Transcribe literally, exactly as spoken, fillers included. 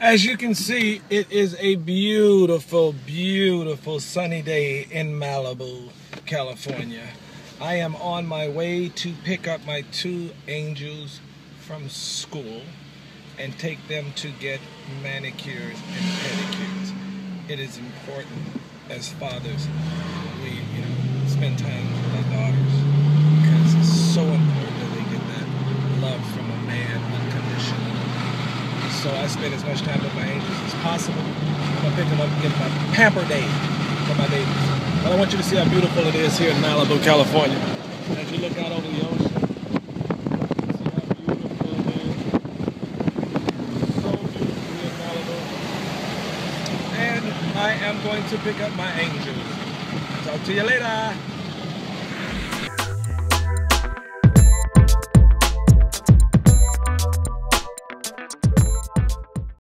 As you can see, it is a beautiful, beautiful sunny day in Malibu, California. I am on my way to pick up my two angels from school and take them to get manicures and pedicures. It is important as fathers we you know, spend time with our daughters because it's so important that they get that love from a man unconditionally. So I spend as much time with my angels as possible. I'm going to pick them up and get my pamper day for my babies. But I want you to see how beautiful it is here in Malibu, California. As you look out over the ocean, see how beautiful it is. So beautiful here in Malibu. And I am going to pick up my angels. Talk to you later.